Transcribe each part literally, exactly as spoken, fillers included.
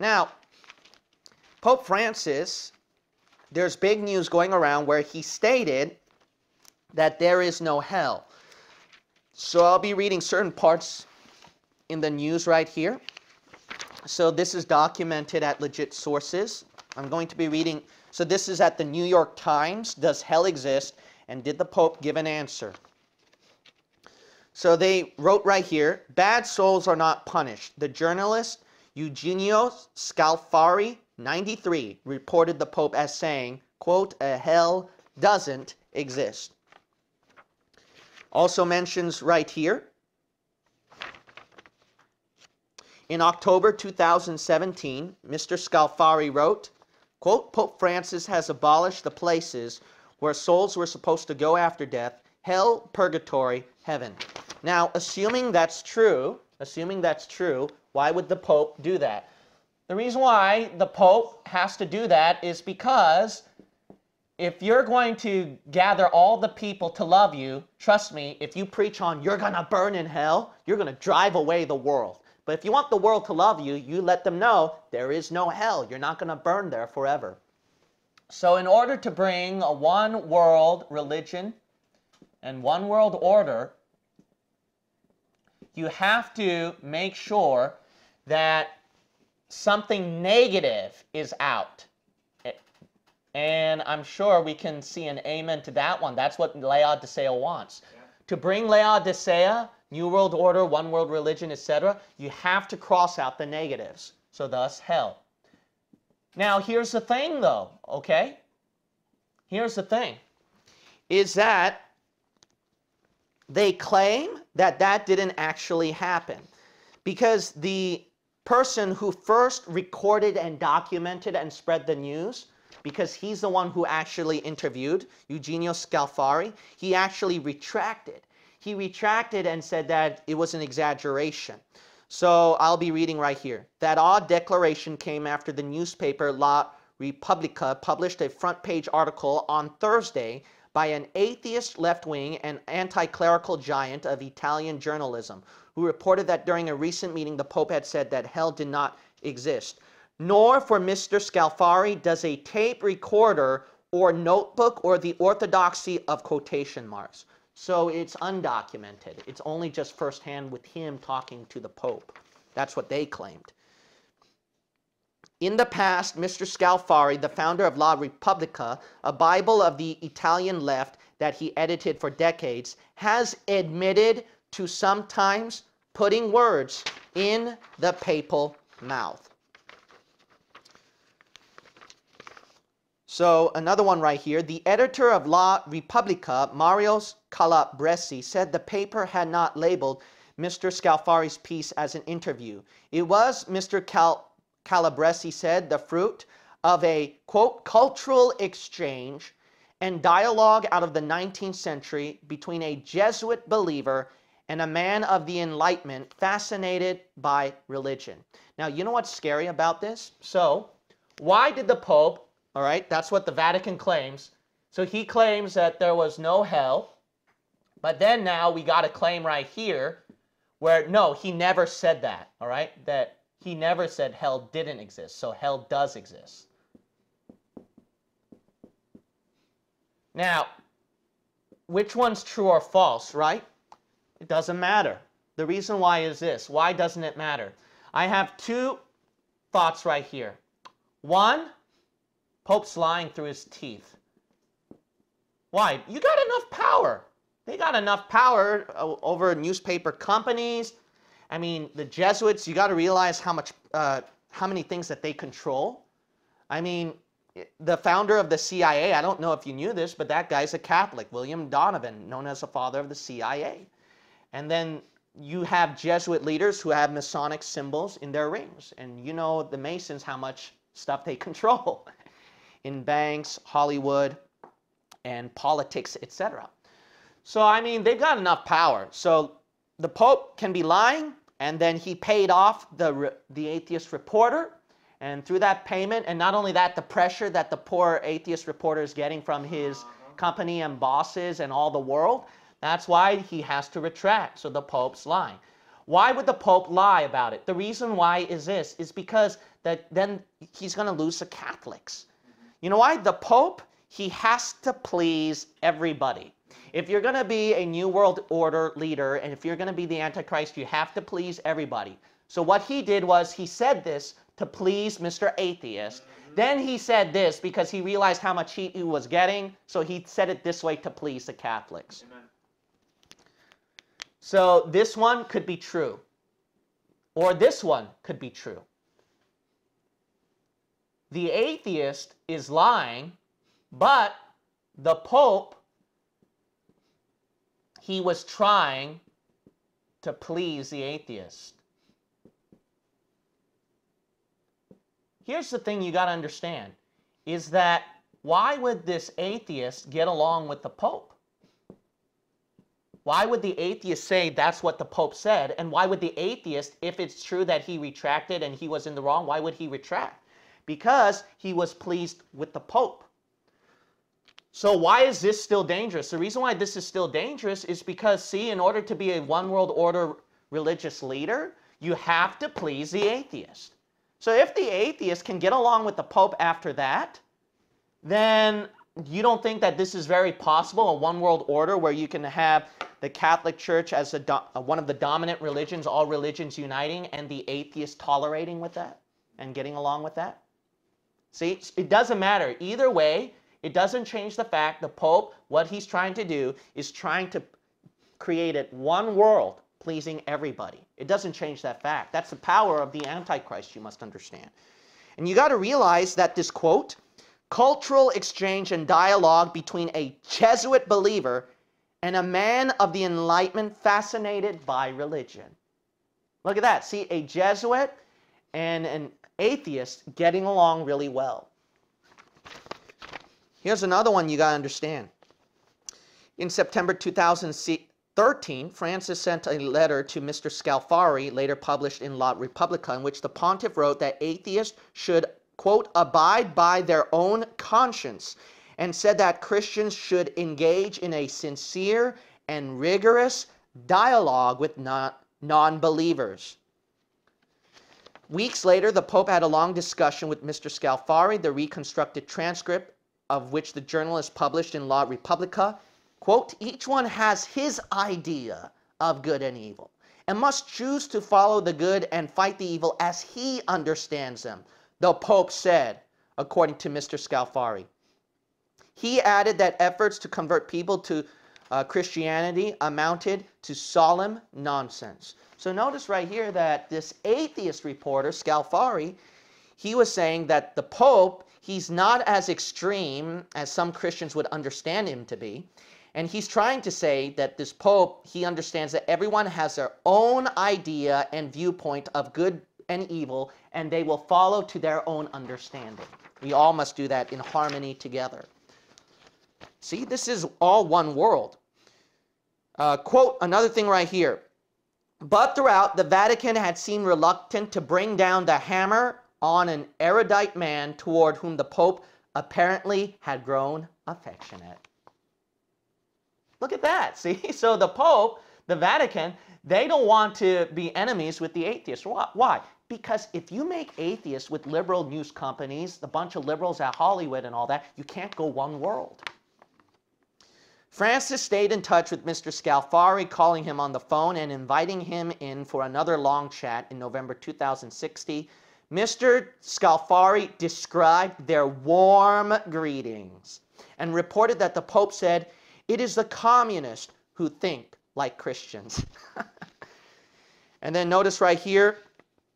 Now, Pope Francis, there's big news going around where he stated that there is no hell. So I'll be reading certain parts in the news right here. So this is documented at legit sources. I'm going to be reading, so this is at the New York Times, Does Hell Exist? And Did the Pope Give an Answer? So they wrote right here, bad souls are not punished. The journalist Eugenio Scalfari, ninety-three, reported the Pope as saying, quote, a hell doesn't exist. Also mentions right here, in October two thousand seventeen, Mister Scalfari wrote, quote, Pope Francis has abolished the places where souls were supposed to go after death, hell, purgatory, heaven. Now, assuming that's true, assuming that's true, why would the Pope do that? The reason why the Pope has to do that is because if you're going to gather all the people to love you, trust me, if you preach on you're going to burn in hell, you're going to drive away the world. But if you want the world to love you, you let them know there is no hell. You're not going to burn there forever. So in order to bring a one world religion and one world order, you have to make sure that something negative is out. And I'm sure we can see an amen to that one. That's what Laodicea wants. Yeah. To bring Laodicea, New World Order, One World Religion, et cetera, you have to cross out the negatives. So thus, hell. Now, here's the thing, though, okay? Here's the thing, is that they claim that that didn't actually happen because the person who first recorded and documented and spread the news, because he's the one who actually interviewed Eugenio Scalfari, he actually retracted. He retracted and said that it was an exaggeration. So I'll be reading right here. That odd declaration came after the newspaper La Repubblica published a front-page article on Thursday by an atheist left-wing and anti-clerical giant of Italian journalism, who reported that during a recent meeting, the Pope had said that hell did not exist. Nor for Mister Scalfari does a tape recorder or notebook or the orthodoxy of quotation marks. So it's undocumented. It's only just firsthand with him talking to the Pope. That's what they claimed. In the past, Mister Scalfari, the founder of La Repubblica, a Bible of the Italian left that he edited for decades, has admitted to sometimes putting words in the papal mouth. So another one right here, the editor of La Repubblica, Mario Calabresi, said the paper had not labeled Mister Scalfari's piece as an interview. It was, Mister Cal Calabresi said, the fruit of a, quote, cultural exchange and dialogue out of the nineteenth century between a Jesuit believer and a man of the Enlightenment fascinated by religion. Now, you know what's scary about this? So why did the Pope... All right, that's what the Vatican claims. So he claims that there was no hell, but then now we got a claim right here where, no, he never said that, all right? That he never said hell didn't exist, so hell does exist. Now, which one's true or false, right? It doesn't matter. The reason why is this. Why doesn't it matter? I have two thoughts right here. One, Pope's lying through his teeth. Why? You got enough power. They got enough power over newspaper companies. I mean, the Jesuits, you got to realize how much, uh, how many things that they control. I mean, the founder of the C I A, I don't know if you knew this, but that guy's a Catholic, William Donovan, known as the father of the C I A. And then you have Jesuit leaders who have Masonic symbols in their rings. And you know the Masons, how much stuff they control. In banks, Hollywood, and politics, et cetera. So, I mean, they've got enough power. So, the Pope can be lying, and then he paid off the, the atheist reporter, and through that payment, and not only that, the pressure that the poor atheist reporter is getting from his company and bosses and all the world, that's why he has to retract. So, the Pope's lying. Why would the Pope lie about it? The reason why is this, is because that then he's going to lose the Catholics. You know why? The Pope, he has to please everybody. If you're going to be a New World Order leader, and if you're going to be the Antichrist, you have to please everybody. So what he did was he said this to please Mister Atheist. Then he said this because he realized how much heat he was getting, so he said it this way to please the Catholics. Amen. So this one could be true, or this one could be true. The atheist is lying, but the Pope, he was trying to please the atheist. Here's the thing you got to understand, is that why would this atheist get along with the Pope? Why would the atheist say that's what the Pope said? And why would the atheist, if it's true that he retracted and he was in the wrong, why would he retract? Because he was pleased with the Pope. So why is this still dangerous? The reason why this is still dangerous is because, see, in order to be a one world order religious leader, you have to please the atheist. So if the atheist can get along with the Pope after that, then you don't think that this is very possible, a one world order where you can have the Catholic Church as a, one of the dominant religions, all religions uniting, and the atheist tolerating with that and getting along with that? See, it doesn't matter. Either way, it doesn't change the fact the Pope, what he's trying to do is trying to create it one world, pleasing everybody. It doesn't change that fact. That's the power of the Antichrist, you must understand. And you got to realize that this quote, cultural exchange and dialogue between a Jesuit believer and a man of the Enlightenment fascinated by religion. Look at that. See, a Jesuit and an atheist getting along really well. Here's another one you got to understand. In September two thousand thirteen, Francis sent a letter to Mister Scalfari, later published in La Repubblica, in which the pontiff wrote that atheists should, quote, abide by their own conscience, and said that Christians should engage in a sincere and rigorous dialogue with non-believers. Weeks later, the Pope had a long discussion with Mister Scalfari, the reconstructed transcript of which the journal is published in La Repubblica. Quote, each one has his idea of good and evil and must choose to follow the good and fight the evil as he understands them, the Pope said, according to Mister Scalfari. He added that efforts to convert people to uh, Christianity amounted to solemn nonsense. So notice right here that this atheist reporter, Scalfari, he was saying that the Pope, he's not as extreme as some Christians would understand him to be. And he's trying to say that this Pope, he understands that everyone has their own idea and viewpoint of good and evil, and they will follow to their own understanding. We all must do that in harmony together. See, this is all one world. Uh, quote, another thing right here. But throughout, the Vatican had seemed reluctant to bring down the hammer on an erudite man toward whom the Pope apparently had grown affectionate. Look at that, see? So the Pope, the Vatican, they don't want to be enemies with the atheists. Why? Because if you make atheists with liberal news companies, the bunch of liberals at Hollywood and all that, you can't go one world. Francis stayed in touch with Mister Scalfari, calling him on the phone and inviting him in for another long chat in November two thousand sixteen. Mister Scalfari described their warm greetings and reported that the Pope said, it is the communists who think like Christians. And then notice right here,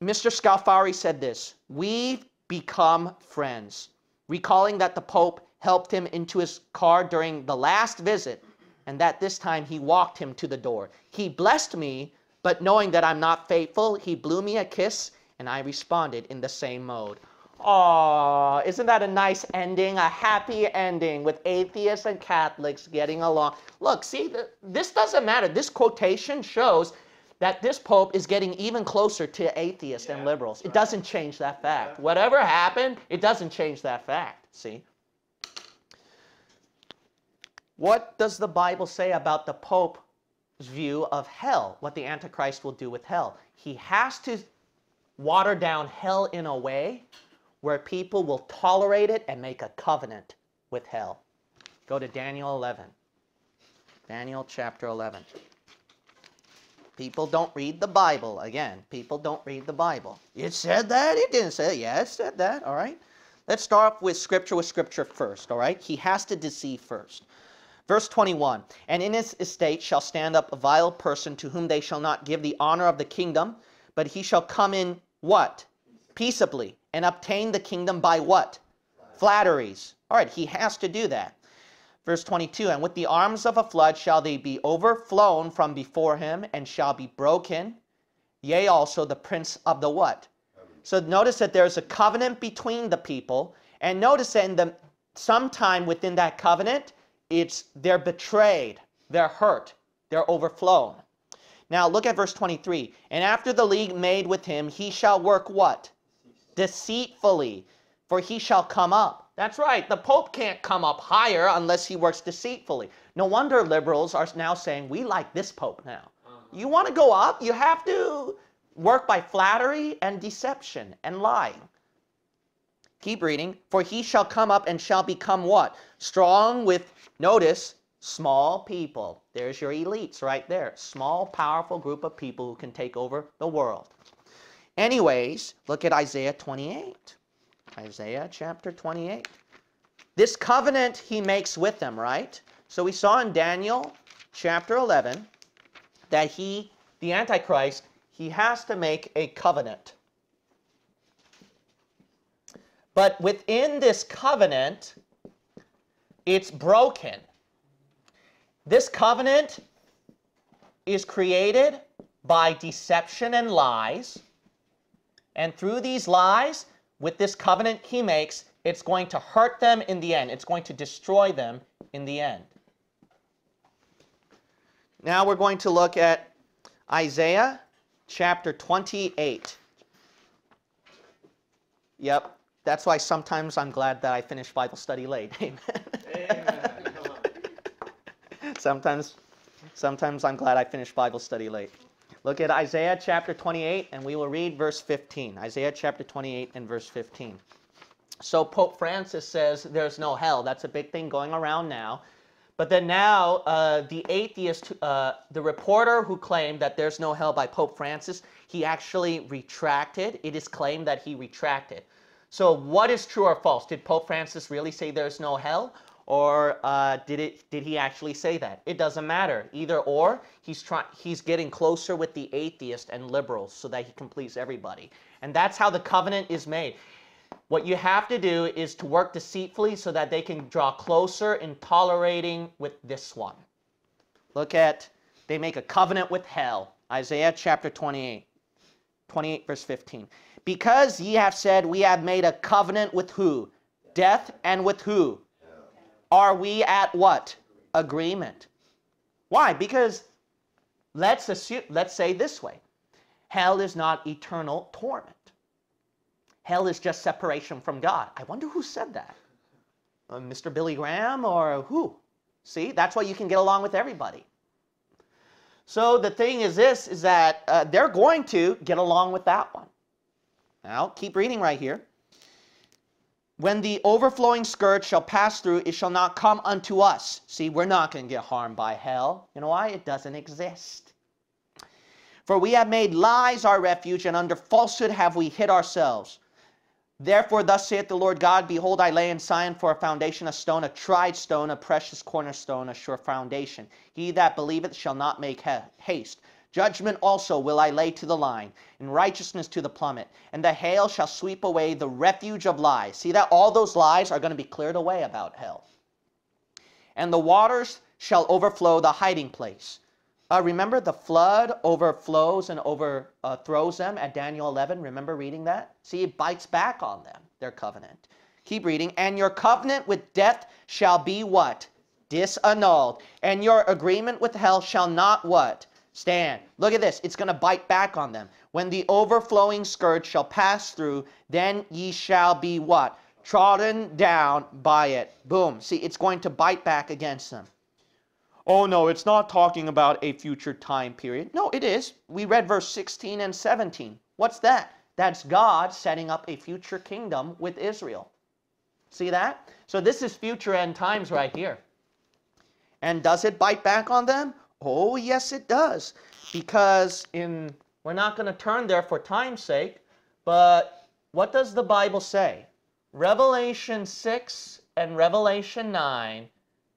Mister Scalfari said this, we've become friends, recalling that the Pope helped him into his car during the last visit and that this time he walked him to the door. He blessed me, but knowing that I'm not faithful, he blew me a kiss and I responded in the same mode. Aww, isn't that a nice ending? A happy ending with atheists and Catholics getting along. Look, see, th this doesn't matter. This quotation shows that this Pope is getting even closer to atheists yeah, and liberals. Right. It doesn't change that fact. Yeah. Whatever happened, it doesn't change that fact, see? What does the Bible say about the Pope view of hell, what the Antichrist will do with hell. He has to water down hell in a way where people will tolerate it and make a covenant with hell. Go to Daniel eleven. Daniel chapter eleven. People don't read the Bible. Again, people don't read the Bible. It said that, it didn't say that. Yeah, it said that, all right? Let's start off with Scripture, with Scripture first, all right? He has to deceive first. Verse twenty-one, and in his estate shall stand up a vile person to whom they shall not give the honor of the kingdom, but he shall come in what? Peaceably, and obtain the kingdom by what? Flatteries. All right, he has to do that. Verse twenty-two, and with the arms of a flood shall they be overflown from before him, and shall be broken, yea also the prince of the what? So notice that there's a covenant between the people, and notice that in the, sometime within that covenant, It's they're betrayed, they're hurt, they're overflown. Now look at verse twenty-three. And after the league made with him, he shall work what? Deceitfully, for he shall come up. That's right, the Pope can't come up higher unless he works deceitfully. No wonder liberals are now saying, we like this Pope now. Uh-huh. You want to go up, you have to work by flattery and deception and lying. Keep reading. For he shall come up and shall become what? Strong with, notice, small people. There's your elites right there. Small, powerful group of people who can take over the world. Anyways, look at Isaiah twenty-eight. Isaiah chapter twenty-eight. This covenant he makes with them, right? So we saw in Daniel chapter eleven that he, the Antichrist, he has to make a covenant. But within this covenant, it's broken. This covenant is created by deception and lies. And through these lies, with this covenant he makes, it's going to hurt them in the end. It's going to destroy them in the end. Now we're going to look at Isaiah chapter twenty-eight. Yep. That's why sometimes I'm glad that I finished Bible study late. Amen. Amen. sometimes, sometimes I'm glad I finished Bible study late. Look at Isaiah chapter twenty-eight, and we will read verse fifteen. Isaiah chapter twenty-eight and verse fifteen. So Pope Francis says there's no hell. That's a big thing going around now. But then now uh, the atheist, uh, the reporter who claimed that there's no hell by Pope Francis, he actually retracted. It is claimed that he retracted. So what is true or false? Did Pope Francis really say there's no hell? Or uh, did, it, did he actually say that? It doesn't matter. Either or, he's, try he's getting closer with the atheists and liberals so that he can please everybody. And that's how the covenant is made. What you have to do is to work deceitfully so that they can draw closer in tolerating with this one. Look at, they make a covenant with hell. Isaiah chapter twenty-eight, verse fifteen. Because ye have said, we have made a covenant with who? Death, and with who? Are we at what? Agreement. Why? Because let's assume, let's say this way. Hell is not eternal torment. Hell is just separation from God. I wonder who said that? Uh, Mister Billy Graham or who? See, that's why you can get along with everybody. So the thing is this, is that uh, they're going to get along with that one. Now, keep reading right here. When the overflowing scourge shall pass through, it shall not come unto us. See, we're not going to get harmed by hell. You know why? It doesn't exist. For we have made lies our refuge, and under falsehood have we hid ourselves. Therefore, thus saith the Lord God, behold, I lay in Sion for a foundation, a stone, a tried stone, a precious cornerstone, a sure foundation. He that believeth shall not make haste. Judgment also will I lay to the line, and righteousness to the plummet. And the hail shall sweep away the refuge of lies. See that? All those lies are going to be cleared away about hell. And the waters shall overflow the hiding place. Uh, remember, the flood overflows and overthrows them at Daniel eleven. Remember reading that? See, it bites back on them, their covenant. Keep reading. And your covenant with death shall be what? Disannulled. And your agreement with hell shall not what? Stand. Look at this. It's going to bite back on them. When the overflowing scourge shall pass through, then ye shall be what? Trodden down by it. Boom. See, it's going to bite back against them. oh no, it's not talking about a future time period. No, it is. We read verse sixteen and seventeen. What's that? That's God setting up a future kingdom with Israel. See that? So this is future end times right here. And does it bite back on them? Oh, yes, it does. Because in, we're not going to turn there for time's sake, but what does the Bible say? Revelation six and Revelation nine,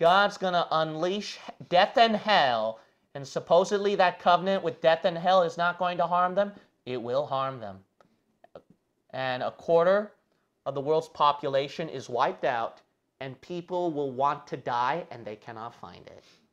God's going to unleash death and hell, and supposedly that covenant with death and hell is not going to harm them. It will harm them. And a quarter of the world's population is wiped out, and people will want to die, and they cannot find it.